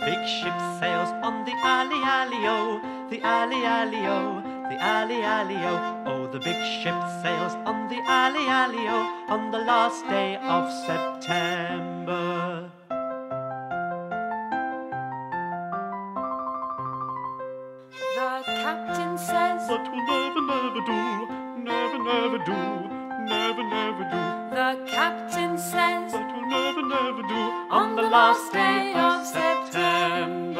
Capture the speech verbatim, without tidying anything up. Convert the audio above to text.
big ship sails on the alley-alley-o, the alley-alley-o, the alley-alley-o. Oh, the big ship sails on the alley-alley-o on the last day of September. The captain says that will never, never do, never, never do, never, never do. The captain says that will never, never do on the last day of September.